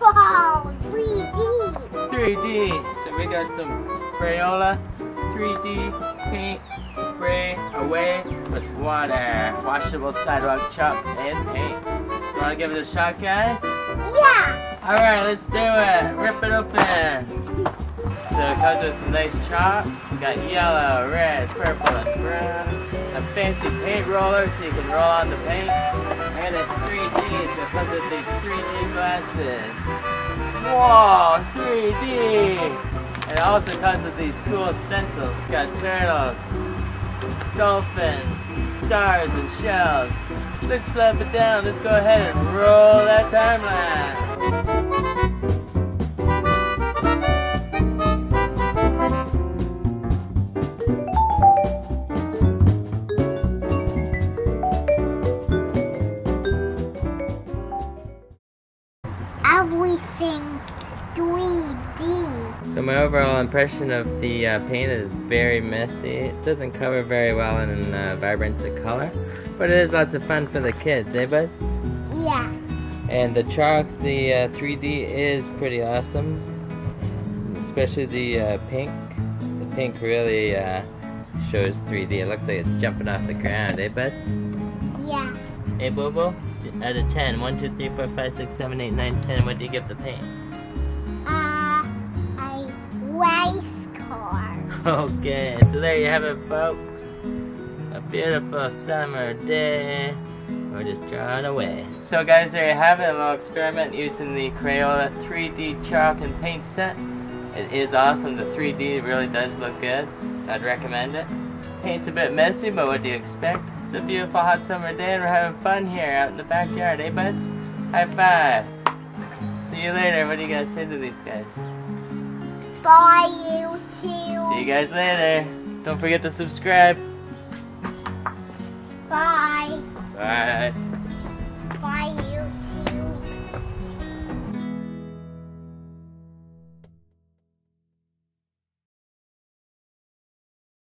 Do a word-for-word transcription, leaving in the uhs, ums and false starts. Wow, three D! three D! So we got some Crayola three D paint spray away with water. Washable sidewalk chalks and paint. You wanna give it a shot, guys? Yeah! Alright, let's do it! Rip it open! So it comes with some nice chalks. We got yellow, red, purple, and brown. A fancy paint roller so you can roll on the paint. And it's three D, so it comes with these three D glasses. Whoa, three D! And it also comes with these cool stencils. It's got turtles, dolphins, stars, and shells. Let's slap it down. Let's go ahead and roll that timeline. Everything three D. So my overall impression of the uh, paint is very messy. It doesn't cover very well in uh, vibrant color, but it is lots of fun for the kids, eh, bud? Yeah. And the chalk, the uh, three D is pretty awesome, especially the uh, pink. The pink really uh, shows three D. It looks like it's jumping off the ground, eh, bud? Yeah. Hey, Bobo? Out of ten. one, two, three, four, five, six, seven, eight, nine, ten. What do you give the paint? Uh, a race car. Okay, so there you have it, folks. A beautiful summer day. We're just drawing away. So guys, there you have it. A little experiment using the Crayola three D chalk and paint set. It is awesome. The three D really does look good, so I'd recommend it. Paint's a bit messy, but what do you expect? It's a beautiful hot summer day and we're having fun here out in the backyard, eh, buds? High five! See you later. What do you guys say to these guys? Bye, you too. See you guys later. Don't forget to subscribe. Bye. Bye.